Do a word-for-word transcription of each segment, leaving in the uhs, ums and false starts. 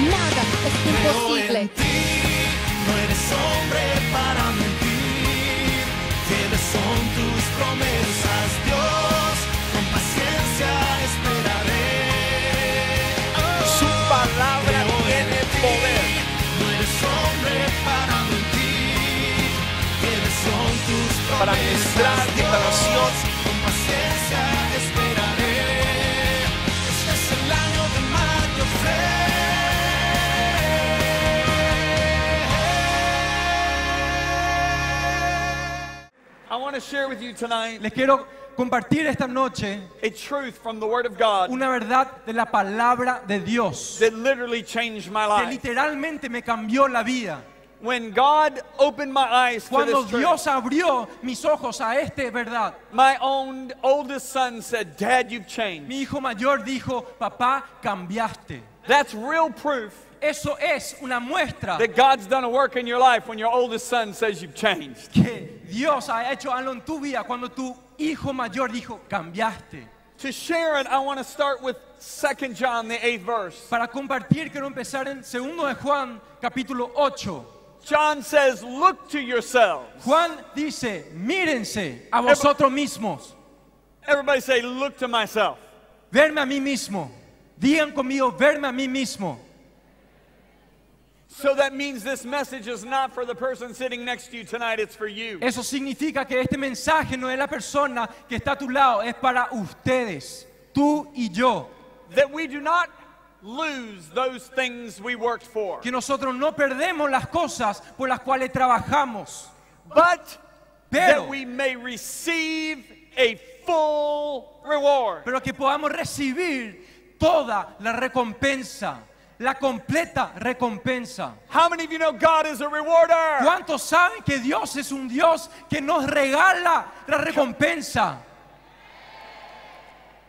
nada es imposible. Creo en ti, no eres hombre para mentir, fieles son tus promesas, Dios, con paciencia esperaré. Oh, su palabra tiene poder. No eres hombre para mentir, fieles son tus promesas, para ministrar declaración, con paciencia esperaré. Este es el año de Mario Fred. I want to share with you tonight. Les quiero compartir esta noche a truth from the Word of God. Una verdad de la palabra de Dios. That literally changed my life. Que literalmente me cambió la vida. When God opened my eyes to this truth. Cuando Dios abrió mis ojos a esta verdad. My own oldest son said, "Dad, you've changed." Mi hijo mayor dijo, "Papá, cambiaste." That's real proof. Eso es una muestra that God's done a work in your life when your oldest son says you've changed. Que Dios ha hecho algo en tu vida cuando tu hijo mayor dijo, cambiaste. To share it, I want to start with Second John, the eighth verse. Para compartir, quiero empezar en Segundo de Juan, capítulo ocho. John says, look to yourselves. Juan dice, mírense a vosotros mismos. Everybody say, look to myself. Verme a mí mismo. Digan conmigo, verme a mí mismo. So that means this message is not for the person sitting next to you tonight, it's for you. Eso significa que este mensaje no es la persona que está a tu lado, es para ustedes, tú y yo. That we do not lose those things we worked for. Que nosotros no perdemos las cosas por las cuales trabajamos. But Pero, that we may receive a full reward. Pero que podamos recibir toda la recompensa. La completa recompensa. How many of you know God is a rewarder? ¿Cuántos saben que Dios es un Dios que nos regala la recompensa?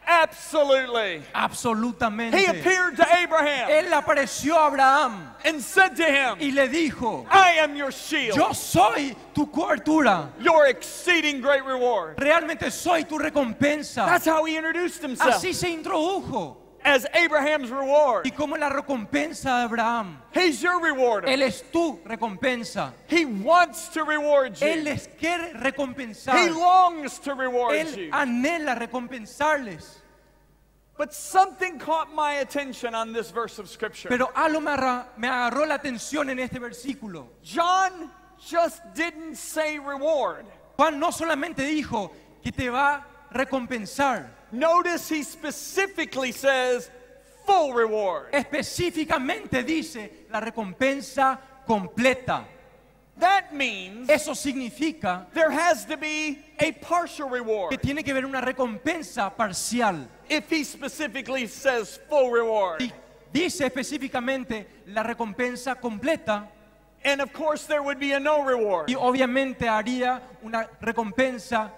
Absolutely. Absolutamente. He appeared to Abraham. Él apareció a Abraham. And said to him, y le dijo, I am your shield. Yo soy tu cobertura. Your exceeding great reward. Realmente soy tu recompensa. That's how he introduced himself. Así se introdujo. As Abraham's reward. Y como la recompensa de Abraham. He's your rewarder. Él es tu recompensa. He wants to reward you. Él les quiere recompensar. He longs to reward Él you. Él anhela recompensarles. But something caught my attention on this verse of scripture. Pero algo me agarró la atención en este versículo. John just didn't say reward. Juan no solamente dijo que te va a recompensar. Notice he specifically says full reward. Específicamente dice la recompensa completa. That means eso significa there has to be a partial reward. Que tiene que haber una recompensa parcial. If he specifically says full reward. Y dice específicamente la recompensa completa. And of course there would be a no reward. Y obviamente haría una recompensa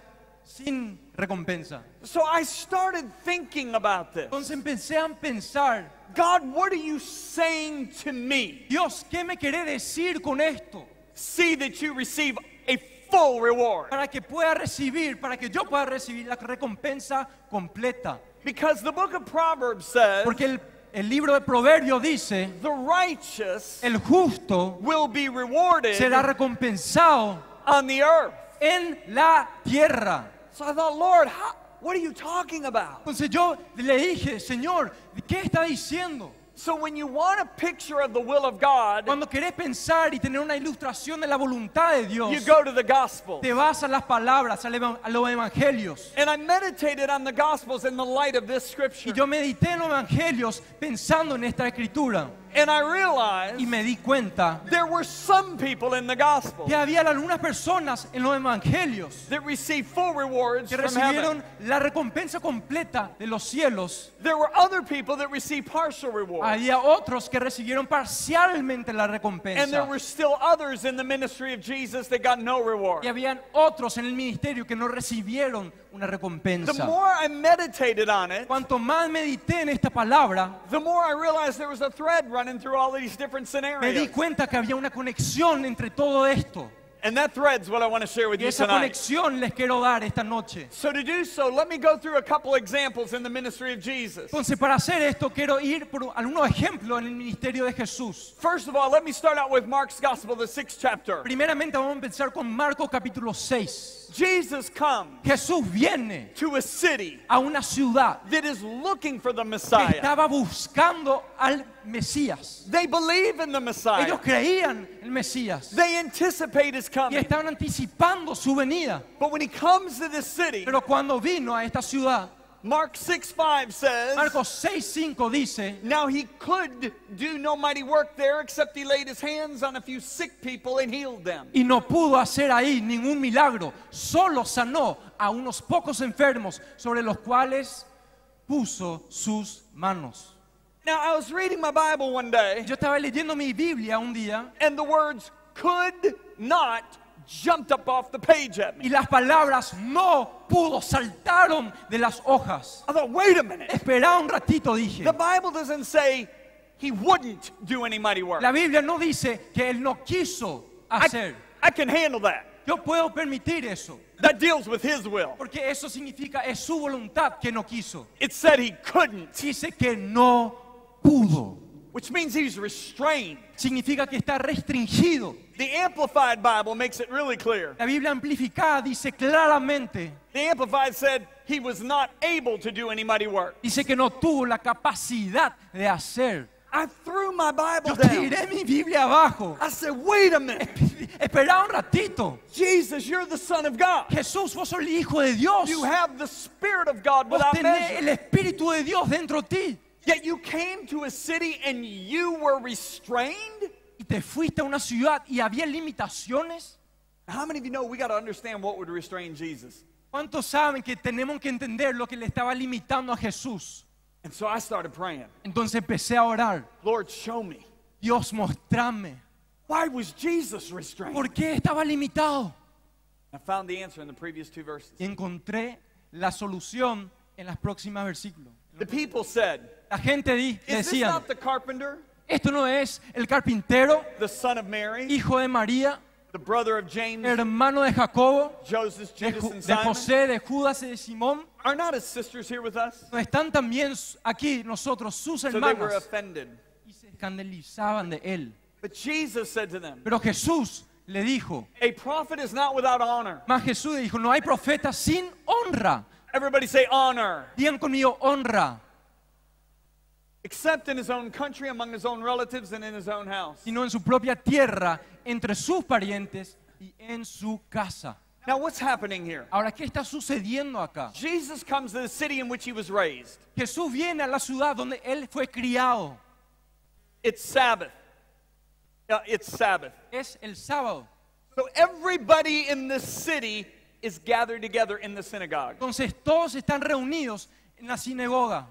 sin recompensa. So I started thinking about this. Entonces empecé a pensar, God, what are you saying to me? Dios, ¿qué me quiere decir con esto? See that you receive a full reward. Para que pueda recibir, para que yo pueda recibir la recompensa completa. Because the book of Proverbs says, porque el, el libro de Proverbios dice, the righteous el justo will be rewarded será recompensado on the earth. En la tierra. So I thought, Lord, how, what are you talking about? Entonces yo le dije, Señor, ¿qué está diciendo? So when you want a picture of the will of God, cuando querés pensar y tener una ilustración de la voluntad de Dios, you go to the gospel. Te vas a las palabras, a los evangelios. And I meditated on the gospels in the light of this scripture. Y yo medité en los evangelios pensando en esta escritura. And I realized y me di cuenta there were some people in the gospel que había algunas personas en los evangelios that received full rewards que recibieron from heaven. La recompensa completa de los cielos. There were other people that received partial rewards. Había otros que recibieron parcialmente la recompensa. And there were still others in the ministry of Jesus that got no reward. Y habían otros en el ministerio que no recibieron una recompensa. The more I meditated on it, cuanto más medité en esta palabra, the more I realized there was a thread running through all these different scenarios. Me di cuenta que había una conexión entre todo esto. And that thread's what I want to share with you tonight. So to do so, let me go through a couple examples in the ministry of Jesus. Entonces, para hacer esto, quiero ir por algunos ejemplos en el ministerio de Jesús. First of all, let me start out with Mark's Gospel, the sixth chapter. Primeramente, vamos a empezar con Marcos capítulo seis. Jesus comes Jesús viene to a city a una ciudad that is looking for the Messiah. Que estaba buscando al Mesías. They believe in the Messiah. Ellos creían en el Mesías. They anticipate his coming. Y estaban anticipando su venida. But when he comes to this city, pero cuando vino a esta ciudad, Mark six five says, Marcos seis cinco dice, now he could do no mighty work there except he laid his hands on a few sick people and healed them. Y no pudo hacer ahí ningún milagro, solo sanó a unos pocos enfermos sobre los cuales puso sus manos. Now I was reading my Bible one day. Yo estaba leyendo mi Biblia un día. And the words could not jumped up off the page at me. Y las palabras no pudo saltaron de las hojas. I thought, wait a minute. Espera un ratito, dije. The Bible doesn't say he wouldn't do any mighty work. La Biblia no dice que él no quiso hacer. I, I can handle that. Yo puedo permitir eso. That deals with his will. Porque eso significa es su voluntad que no quiso. It said he couldn't. Dice que no pudo. Which means he's restrained. Significa que está restringido. The Amplified Bible makes it really clear. La Biblia amplificada dice claramente. The Amplified said he was not able to do any mighty work. Dice que no tuvo la capacidad de hacer. I threw my Bible down. Yo tiré mi Biblia abajo. I said, wait a minute. Espera un ratito. Jesus, you're the Son of God. Jesús, vos sos el Hijo de Dios. You have the Spirit of God without measure. Vos tenés el Espíritu de Dios dentro de ti. Yet you came to a city and you were restrained? Y te fuiste a una ciudad y había limitaciones? How many of you know we got to understand what would restrain Jesus? ¿Cuántos saben que tenemos que entender lo que le estaba limitando a Jesús? And so I started praying. Entonces empecé a orar. Lord, show me. Dios, mostrame. Why was Jesus restrained? ¿Por qué estaba limitado? I found the answer in the previous two verses. Y encontré la solución en las próximas versículos. The people said, la gente di, is this not the carpenter? Esto no es el carpintero, the son of Mary, hijo de María, the brother of James, hermano de Jacobo, Joseph, Judas, de, and Simon. De José, de Judas y de Simón. Are not his sisters here with us? No están también aquí nosotros sus hermanas. So they were offended. Y se escandalizaban de él. But Jesus said to them, pero Jesús le dijo, a prophet is not without honor. Mas Jesús dijo, no hay profeta sin honra. Everybody say honor. Digan conmigo honra. Except in his own country, among his own relatives, and in his own house. Sino en su propia tierra, entre sus parientes y en su casa. Now what's happening here? Ahora, ¿qué está sucediendo acá? Jesus comes to the city in which he was raised. Jesús viene a la ciudad donde él fue criado. It's Sabbath. Uh, it's Sabbath. Es el sábado. So everybody in this city is gathered together in the synagogue. Entonces todos están reunidos en la sinagoga.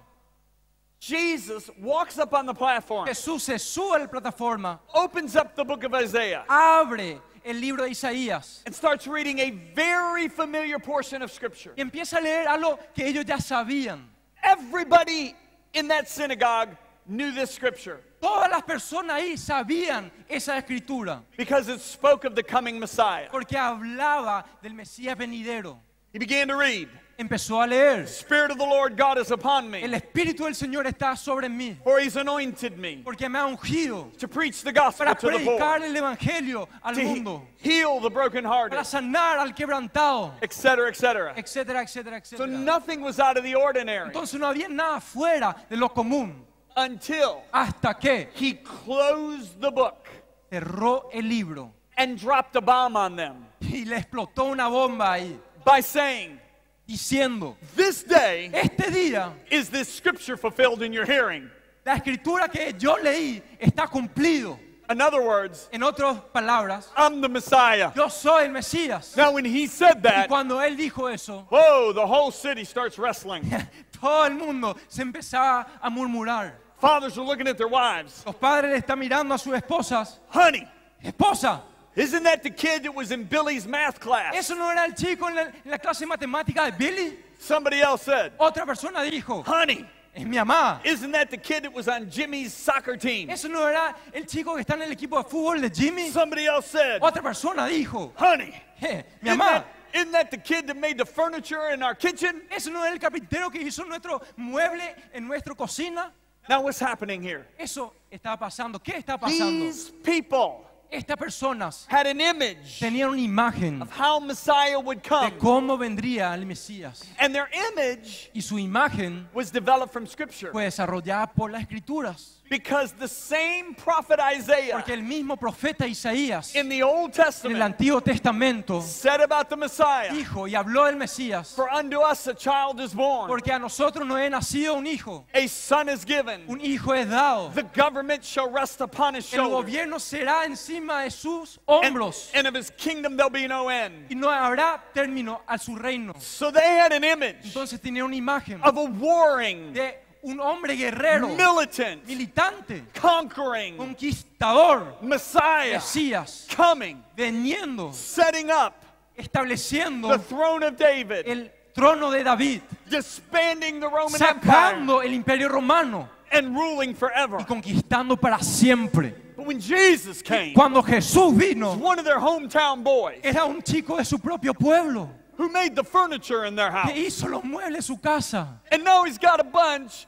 Jesus walks up on the platform. Jesús se sube a la plataforma. Opens up the book of Isaiah. Abre el libro de Isaías. And starts reading a very familiar portion of scripture. Y empieza a leer algo que ellos ya sabían. Everybody in that synagogue knew this scripture. Todas las personas ahí sabían esa escritura. Because it spoke of the coming Messiah. Porque hablaba del Mesías venidero. He began to read. Empezó a leer. The Spirit of the Lord God is upon me. El Espíritu del Señor está sobre mí. For he's anointed me. Porque me ha ungido. To preach the gospel para to the poor. Para predicar el evangelio al to mundo. Heal the brokenhearted. Para sanar al quebrantado. Etcétera, etcétera. Etcétera, etcétera, etcétera. So nothing was out of the ordinary. Entonces no había nada fuera de lo común. Until hasta que he closed the book, cerró el libro, and dropped a bomb on them, y le explotó una bomba ahí, by saying, diciendo, this day, este día, is this scripture fulfilled in your hearing? La escritura que yo leí está cumplido. In other words, en otras palabras, I'm the Messiah. Yo soy el Mesías. Now when he said that, y cuando él dijo eso, whoa, the whole city starts wrestling. Todo el mundo se empezaba a murmurar. Fathers are looking at their wives. Los padres están mirando a sus esposas. Honey, esposa. Isn't that the kid that was in Billy's math class? Eso no era el chico en la, en la clase de matemática de Billy. Somebody else said. Otra persona dijo. Honey, Es mi amada. Isn't that the kid that was on Jimmy's soccer team? ¿Eso no era el chico que está en el equipo de fútbol de Jimmy? Somebody else said. Otra persona dijo. Honey. Hey, mi amada. Isn't that the kid that made the furniture in our kitchen? ¿Eso no es el carpintero que hizo nuestro mueble en nuestra cocina? Now what's happening here? Eso está pasando. ¿Qué está pasando? These people. Estas personas had an image tenían una imagen of how Messiah would come. De cómo vendría el Mesías. And their image y su imagen was developed from Scripture. Fue desarrollada por las Escrituras. Because the same prophet Isaiah, porque el mismo profeta Isaías in the Old Testament, en el Antiguo Testamento, said about the Messiah, dijo y habló del Mesías, for unto us a child is born, porque a nosotros nos es nacido un hijo, a son is given, un hijo es dado, the government shall rest upon his shoulders, el gobierno será encima de sus hombros, and, and of his kingdom there'll be no end, y no habrá término a su reino. So they had an image, entonces tenían una imagen, of a warring, de un hombre guerrero, militant, militante, conquering, conquistador, Messiah, Mesías, coming, veniendo, setting up, estableciendo, the throne of David, el trono de David, disbanding the Roman sacando Empire, el imperio romano, and ruling forever, y conquistando para siempre. But when Jesus came, cuando Jesús vino, he was one of their hometown boys, era un chico de su propio pueblo, who made the furniture in their house, que hizo los muebles en su casa, and now he's got a bunch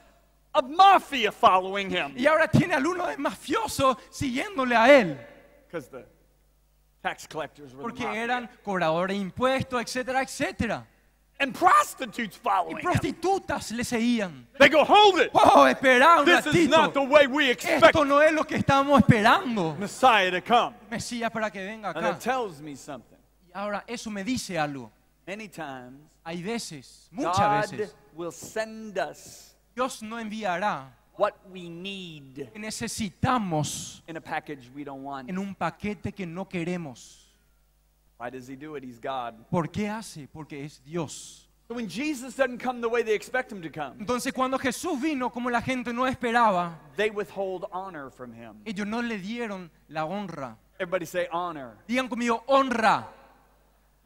of mafia following him. Y ahora tiene al uno de mafiosos siguiéndole a él. Because the tax collectors were porque the mafia. Eran cobradores de impuestos, etcétera, etcétera. And prostitutes following y prostitutas him. Le seguían. They go, hold it. Oh, espera un this ratito. Is not the way we expect. Esto no es lo que estamos esperando. Messiah to come. Mesías para que venga acá. And it tells me something. Y ahora eso me dice algo. Many times, hay veces, muchas veces, will send us. Dios no enviará what we need que necesitamos in a package we don't want. En un paquete que no queremos. Why does he do it? He's God. ¿Por qué hace? Porque es Dios. So when Jesus doesn't come the way they expect him to come, entonces cuando Jesús vino como la gente no esperaba, they withhold honor from him. Ellos no le dieron la honra. Everybody say honor. Digan conmigo honra.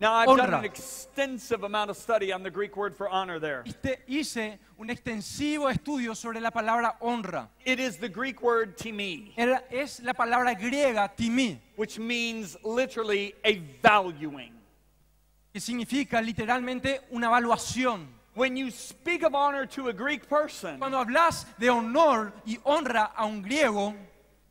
Now I've honra. Done an extensive amount of study on the Greek word for honor there. Hice un extensivo estudio sobre la palabra honra. It is the Greek word timi. Era, es la palabra griega timi, which means literally a valuing. Que significa literalmente una valuación. When you speak of honor to a Greek person, cuando hablas de honor y honra a un griego,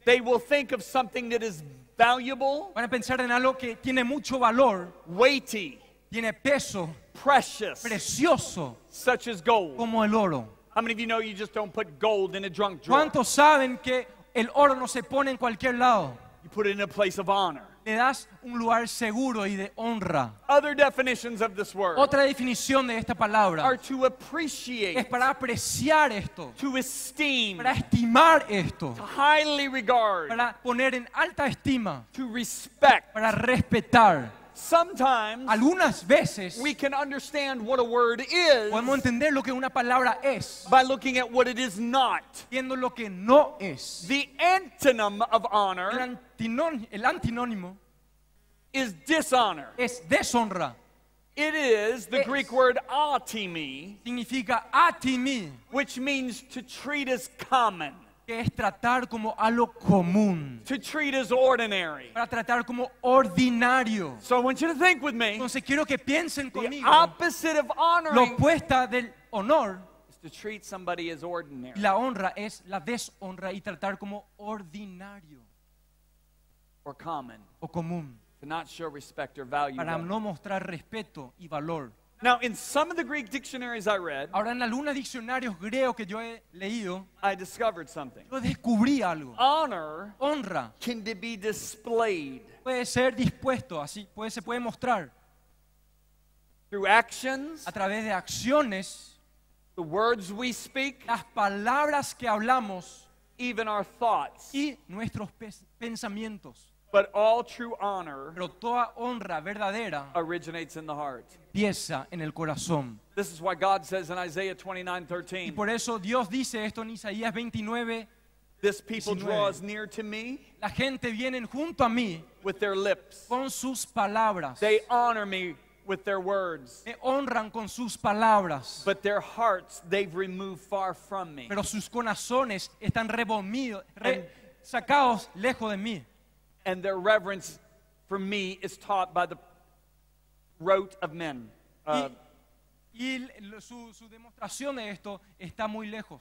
they will think of something that is valuable, van a pensar en algo que tiene mucho valor, weighty, tiene peso, precious, precioso, such as gold, como el oro. How many of you know you just don't put gold in a junk drawer? ¿Cuántos saben que el oro no se pone en cualquier lado? You put it in a place of honor. Le das un lugar seguro y de honra. Other definitions of this word. Otra definición de esta palabra. Are to appreciate. Es para apreciar esto. To esteem. Para estimar esto. To highly regard. Para poner en alta estima. To respect. Para respetar. Sometimes algunas veces we can understand what a word is. Podemos entender lo que una palabra es. By looking at what it is not. Viendo lo que no es. The antonym of honor. El, antinon, el antinónimo is dishonor. Es deshonra. It is the es. Greek word atimi. Significa atimi, which means to treat as common. Que es tratar como algo común. To treat as ordinary. Para tratar como ordinario. So I want you to think with me. Entonces quiero que piensen conmigo. The opposite of honoring. Lo opuesta del honor. Is to treat somebody as ordinary. La honra es la deshonra y tratar como ordinario. Or common. O común. To not show respect or value. Para no mostrar respeto y valor. Now, in some of the Greek dictionaries I read, ahora en algunos diccionarios griegos que yo he leído, I discovered something. Yo descubrí algo. Honor, honra, can be displayed. Puede ser dispuesto, así puede se puede mostrar. Through actions, a través de acciones, the words we speak, las palabras que hablamos, even our thoughts, y nuestros pensamientos. But all true honor pero toda honra verdadera originates in the heart. Empieza en el corazón. This is why God says in Isaiah twenty-nine thirteen. Y por eso Dios dice esto en Isaías veintinueve. This people draws near to me. La gente vienen junto a mí with their lips. Con sus palabras. They honor me with their words. Me honran con sus palabras. But their hearts they've removed far from me. Pero sus corazones están removidos, re, sacados lejos de mí. And their reverence for me is taught by the rote of men. Uh, y, y su, su demostración de esto está muy lejos.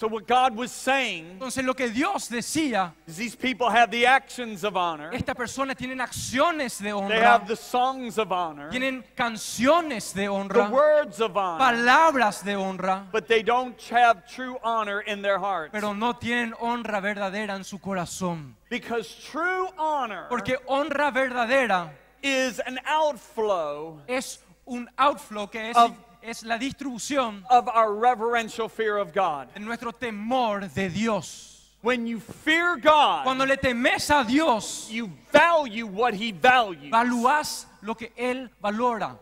So what God was saying, entonces lo que Dios decía, is these people have the actions of honor. Esta persona tienen acciones de honra. They have the songs of honor. Tienen canciones de honra. The words of honor. Palabras de honra. But they don't have true honor in their hearts. Pero no tienen honra verdadera en su corazón. Because true honor, porque honra verdadera, is an outflow. Es un outflow que es of, es la distribución of our reverential fear of God. En nuestro temor de Dios. When you fear God, cuando le temes a Dios, you value what He values. Valúas lo que él valora.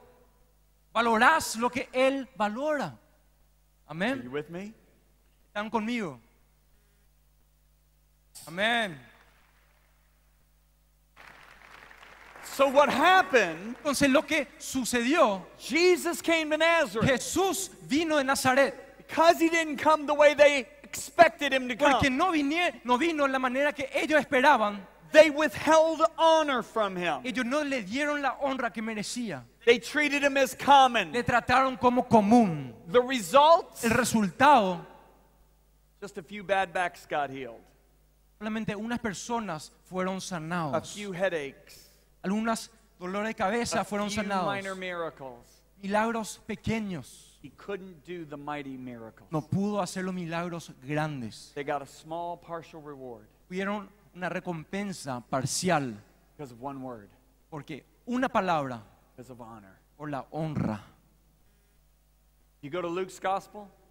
Valorás lo que él valora. Amén. Are you with me? ¿Están conmigo? Amén. So what happened? Entonces lo que sucedió. Jesus came to Nazareth. Jesús vino de Nazaret. Because he didn't come the way they expected him to come. Porque no vino, no vino en la manera que ellos esperaban. They withheld honor from him. Ellos no le dieron la honra que merecía. They treated him as common. Le trataron como común. The results? El resultado. Just a few bad backs got healed. Solamente unas personas fueron sanados. A few headaches. Algunos dolores de cabeza fueron sanados. Milagros pequeños. No pudo hacer los milagros grandes. Tuvieron una recompensa parcial. Porque una palabra. Por la honra.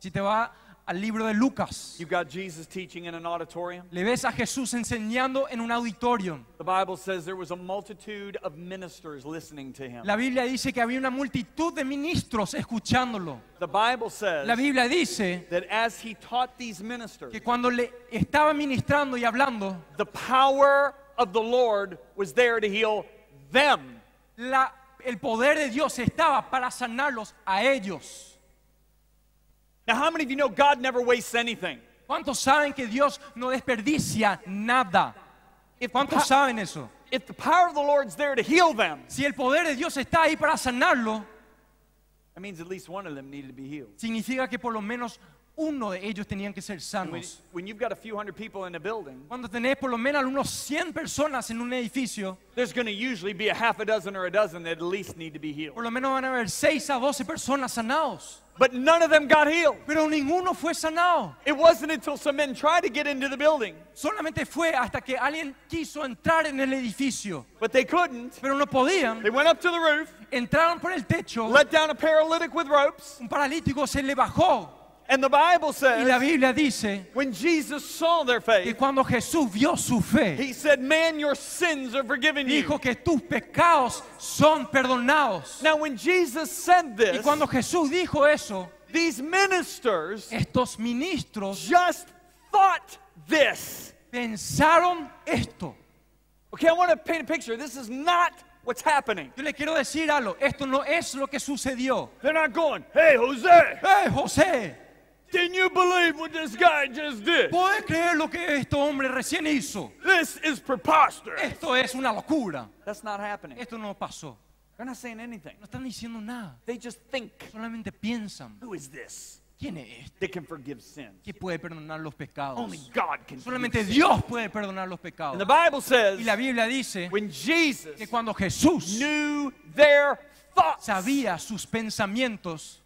Si te va al libro de Lucas, you got Jesus teaching in an auditorium. Le ves a Jesús enseñando en un auditorio. The Bible says there was a multitude of ministers listening to him. La Biblia dice que había una multitud de ministros escuchándolo. The Bible says la Biblia dice that as he taught these ministers, que cuando le estaba ministrando y hablando, the power of the Lord was there to heal them. La, el poder de Dios estaba para sanarlos a ellos. Now, how many of you know God never wastes anything? ¿Cuántos saben que Dios no desperdicia nada? ¿Cuántos saben eso? If the power of the Lord's there to heal them, si el poder de Dios está ahí para sanarlo, that means at least one of them needed to be healed. Significa que por lo menos uno de ellos tenían que ser sanos. When you've got a few hundred people in a building, cuando tenés por lo menos unos cien personas en un edificio, there's going to usually be a half a dozen or a dozen that at least need to be healed. Por lo menos van a haber seis a doce personas sanados. But none of them got healed. Pero ninguno fue sanado. It wasn't until some men tried to get into the building. Solamente fue hasta que alguien quiso entrar en el edificio. But they couldn't. Pero no podían. They went up to the roof. Entraron por el techo. Let down a paralytic with ropes. Un paralítico se le bajó. And the Bible says, y la Biblia dice, when Jesus saw their faith, que cuando Jesús vio su fe, he said, "Man, your sins are forgiven you." Dijo que tus pecados son perdonados. Now, when Jesus said this, y cuando Jesús dijo eso, these ministers, estos ministros, just thought this. Pensaron esto. Okay, I want to paint a picture. This is not what's happening. Yo le quiero decir algo. Esto no es lo que sucedió. They're not going, "Hey, Jose! Hey, Jose! Can you believe what this guy just did? ¿Puedes creer lo que este hombre recién hizo? This is preposterous. Esto es una locura." That's not happening. Esto no pasó. They're not saying anything. No están diciendo nada. They just think. Solamente piensan. Who is this? ¿Quién es este? They can forgive sin. ¿Quién puede perdonar los pecados? Only God can. Solamente Dios puede perdonar los pecados. And the Bible says, y la Biblia dice, when Jesus que cuando Jesús knew their thoughts, sabía sus pensamientos,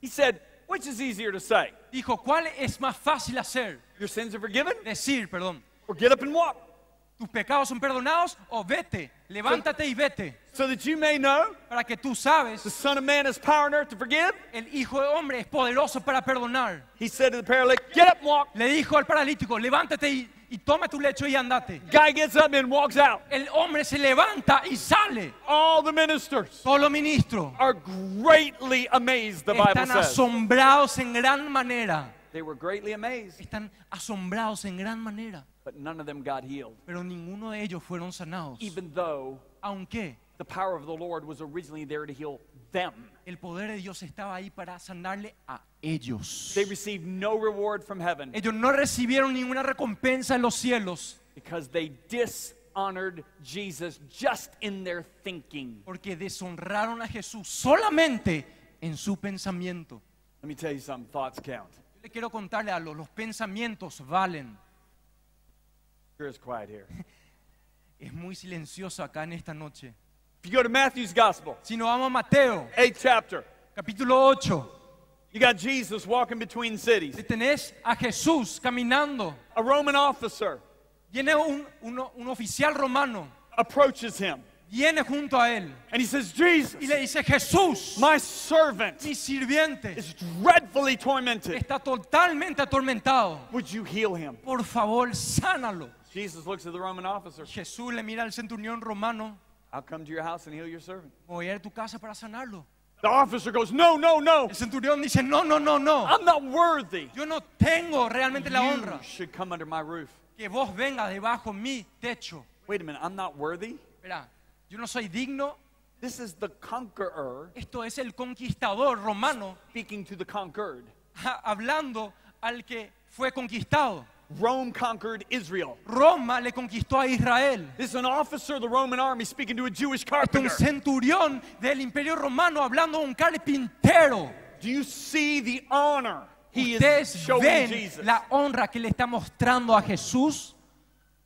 he said, which is easier to say? Dijo, ¿cuál es más fácil hacer? Your sins are forgiven? Decir, perdón. Or get up and walk. Tus pecados son perdonados o vete, levántate y vete. So that you may know, para que tú sabes, the Son of Man has power on earth to forgive. El Hijo de Hombre es poderoso para perdonar. He said to the paralytic, "Get up and walk." Le dijo al paralítico, levántate y, y toma tu lecho y andate. Guy gets up and walks out. El hombre se levanta y sale. All the ministers, todos los ministros, are greatly amazed, the Bible says. Están asombrados en gran manera. They were greatly amazed. Están asombrados en gran manera. But none of them got healed. Pero ninguno de ellos fueron sanados. Even though, aunque, The power of the Lord was originally there to heal them. El poder de Dios estaba ahí para sanarle a ellos. They received no reward from heaven. Ellos no recibieron ninguna recompensa en los cielos. Because they dishonored Jesus just in their thinking. Porque deshonraron a Jesús solamente en su pensamiento. Let me tell you something, thoughts count. Yo le quiero contarle algo, los pensamientos valen. Sure is quiet here. Es muy silencioso acá en esta noche. If you go to Matthew's Gospel, si no vamos a Mateo, eighth chapter, capítulo ocho, you got Jesus walking between cities. Tenés a Jesús caminando. A Roman officer, viene un, un, un oficial romano, approaches him, viene junto a él, and he says, Jesus, y le dice, Jesús, my servant, mi sirviente, is dreadfully tormented. Está totalmente atormentado. Would you heal him? Por favor, sánalo. Jesus looks at the Roman officer. Jesús le mira al centurión romano. I'll come to your house and heal your servant. Voy a ir a tu casa para sanarlo. The officer goes, no, no, no. El centurión dice, no, no, no, no. I'm not worthy. Yo no tengo realmente la honra. You should come under my roof. Que vos vengas debajo mi techo. Wait a minute, I'm not worthy? Espera, yo no soy digno. This is the conqueror. Esto es el conquistador romano. Speaking to the conquered. Hablando al que fue conquistado. Rome conquered Israel. Roma le conquistó a Israel. This is an officer of the Roman army speaking to a Jewish carpenter. Es un centurión del Imperio Romano hablando a un carpintero. Do you see the honor he is showing Jesus? La honra que le está mostrando a Jesús.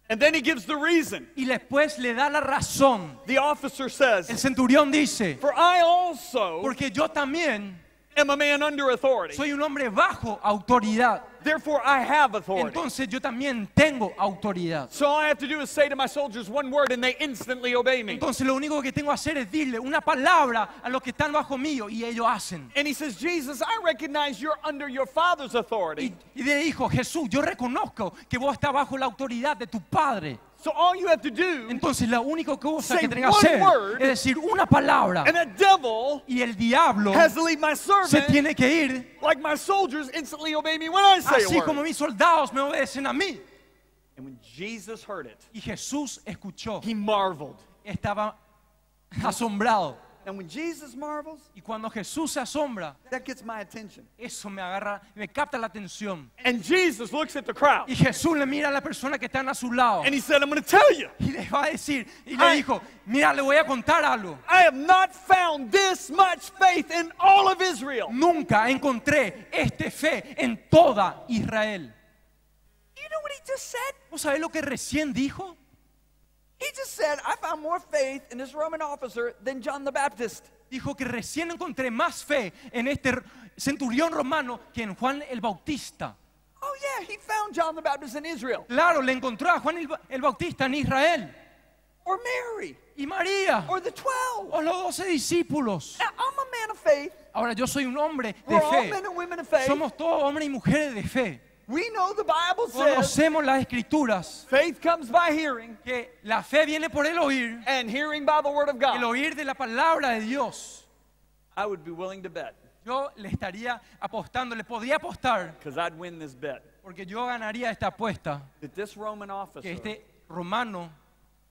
And then he gives the reason. Y después le da la razón. The officer says, el centurión dice, for I also, porque yo también, am a man under authority. Soy un hombre bajo autoridad. Therefore I have authority. Entonces yo también tengo autoridad. So all I have to do is say to my soldiers one word and they instantly obey me. Entonces lo único que tengo que hacer es decirle una palabra a los que están bajo mío y ellos hacen. And he says, Jesus, I recognize you're under your father's authority. Y, y le dijo, Jesús, yo reconozco que vos estás bajo la autoridad de tu padre. So all you have to do, entonces la única cosa que tenés que hacer word, es decir una palabra, and the devil y el diablo has to leave my servant, se tiene que ir, like my soldiers instantly obey me when I say así a word. Como mis soldados me obedecen a mí. And when Jesus heard it, y Jesús escuchó, he marveled. Estaba asombrado. And when Jesus marvels, y cuando Jesús se asombra, that gets my attention. Eso me agarra, me capta la atención. And Jesus looks at the crowd. Y Jesús le mira a la persona que están a su lado. And he said, I'm going to tell you. Y le va a decir, y le I, dijo, mira, le voy a contar algo. I have not found this much faith in all of Israel. Nunca encontré este fe en toda Israel. You know what he just said? ¿No sabes lo que recién dijo? He just said, I found more faith in this Roman officer than John the Baptist. Dijo que recién encontré más fe en este centurión romano que en Juan el Bautista. Oh yeah, he found John the Baptist in Israel. Claro, le encontró a Juan el, el Bautista en Israel. Or Mary. Y María. Or the twelve. O los doce discípulos. Now, I'm a man of faith. Ahora yo soy un hombre de We're fe. All men and women of faith. Somos todos hombres y mujeres de fe. We know the Bible says, conocemos las escrituras, faith comes by hearing, que la fe viene por el oír, and hearing by the word of God. El oír de la palabra de Dios. I would be willing to bet. Yo le estaría apostando, le podría apostar, because I'd win this bet. Porque yo ganaría esta apuesta. That this Roman officer, que este romano,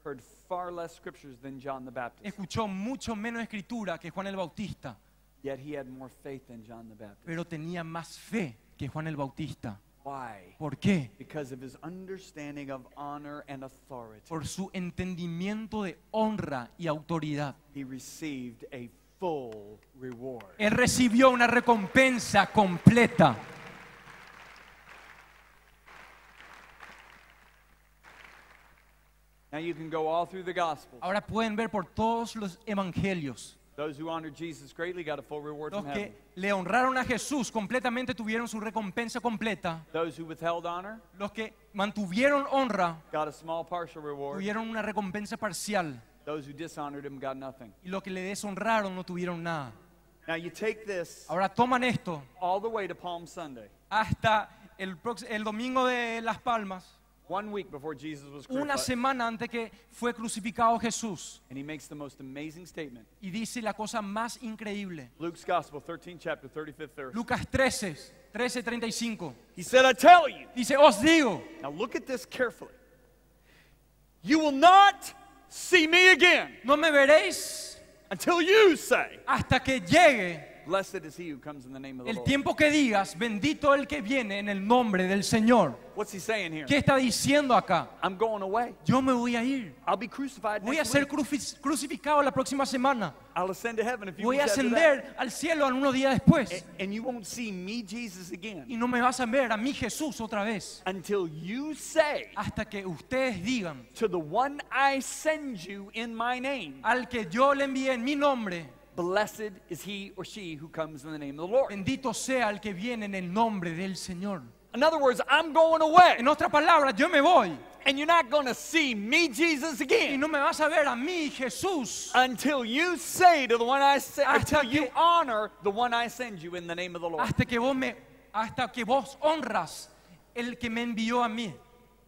heard far less scriptures than John the Baptist. Escuchó mucho menos escritura que Juan el Bautista. Yet he had more faith than John the Baptist. Pero tenía más fe que Juan el Bautista. Why? ¿Por qué? Because of his understanding of honor and authority. Por su entendimiento de honra y autoridad. He received a full reward. Él recibió una recompensa completa. Now you can go all through the Gospels. Ahora pueden ver por todos los evangelios. Those who honored Jesus greatly got a full reward from heaven. Los que le honraron a Jesús completamente tuvieron su recompensa completa. Those who withheld honor, los que mantuvieron honra, got a small partial reward. Tuvieron una recompensa parcial. Those who dishonored him got nothing. Y los que le deshonraron no tuvieron nada. Now you take this. Ahora toman esto. All the way to Palm Sunday. Hasta el, el domingo de las Palmas. One week before Jesus was crucified. Una semana antes que fue crucificado Jesús. And he makes the most amazing statement. Y dice la cosa más increíble. Luke's Gospel, thirteenth chapter, thirty-fifth verse. Lucas trece, trece, treinta y cinco. He said, I tell you. Dice, os digo. Now look at this carefully. You will not see me again. No me veréis. Until you say. Hasta que llegue. Blessed is he who comes in the name of the Lord. El tiempo que digas, bendito el que viene en el nombre del Señor. What's he saying here? ¿Qué está diciendo acá? I'm going away. Yo me voy a ir. I'll be crucified voy a ser cruci crucificado la próxima semana. I'll ascend to heaven if you voy a ascender al cielo algunos días después. And, and you won't see me, Jesus, again. Y no me vas a ver a mí Jesús otra vez. Until you say. Hasta que ustedes digan. To the one I send you in my name. Al que yo le envié en mi nombre. Blessed is he or she who comes in the name of the Lord. Bendito sea el que viene en el nombre del Señor. In other words, I'm going away. En otras palabras, yo me voy. And you're not going to see me, Jesus, again. Y no me vas a ver a mí, Jesús. Until you say to the one I send, until you honor the one I send you in the name of the Lord. Hasta que vos me, hasta que vos honras el que me envió a mí.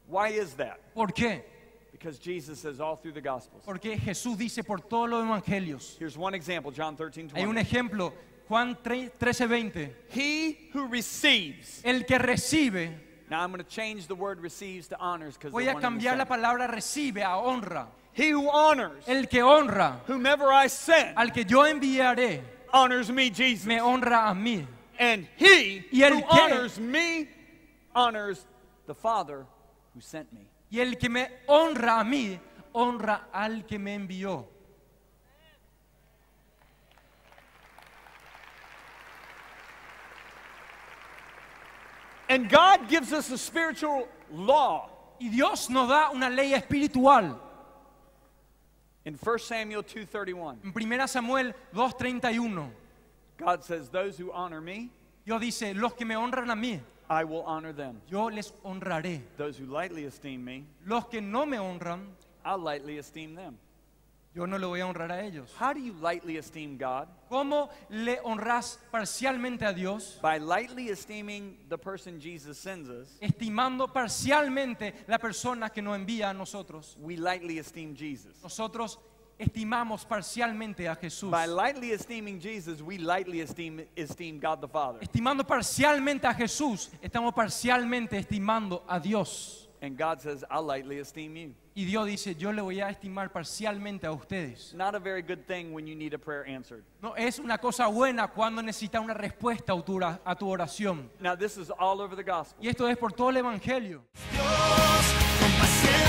Why is that? ¿Por qué? Because Jesus says all through the Gospels. Porque Jesús dice por todos los evangelios. Here's one example, John thirteen twenty. Hay un ejemplo, Juan trece veinte. He who receives. El que recibe. Now I'm going to change the word receives to honors because voy a cambiar la palabra recibe a honra. He who honors. El que honra. Whomever I send. Al que yo enviaré. Honors me, Jesus. Me honra a mí. And he y el who que honors me honors the Father who sent me. Y el que me honra a mí, honra al que me envió. And God gives us a spiritual law. Y Dios nos da una ley espiritual. In First Samuel two thirty-one. En Primera Samuel dos treinta y uno. God says, "Those who honor me." Dios dice, los que me honran a mí. I will honor them. Yo les honraré. Those who lightly esteem me, los que no me honran, I'll lightly esteem them. Yo no le voy a honrar a ellos. How do you lightly esteem God? ¿Cómo le honras parcialmente a Dios? By lightly esteeming the person Jesus sends us. Estimando parcialmente la persona que nos envía a nosotros. We lightly esteem Jesus. Nosotros estimamos parcialmente a Jesús. By lightly esteeming Jesus, we lightly esteem, esteem God the Father. Estimando parcialmente a Jesús, estamos parcialmente estimando a Dios. And God says, I'll lightly esteem you. Y Dios dice, yo le voy a estimar parcialmente a ustedes. Not a very good thing when you need a prayer answered. No es una cosa buena cuando necesitas una respuesta a tu oración. Now this is all over the gospel. Y esto es por todo el evangelio. Dios,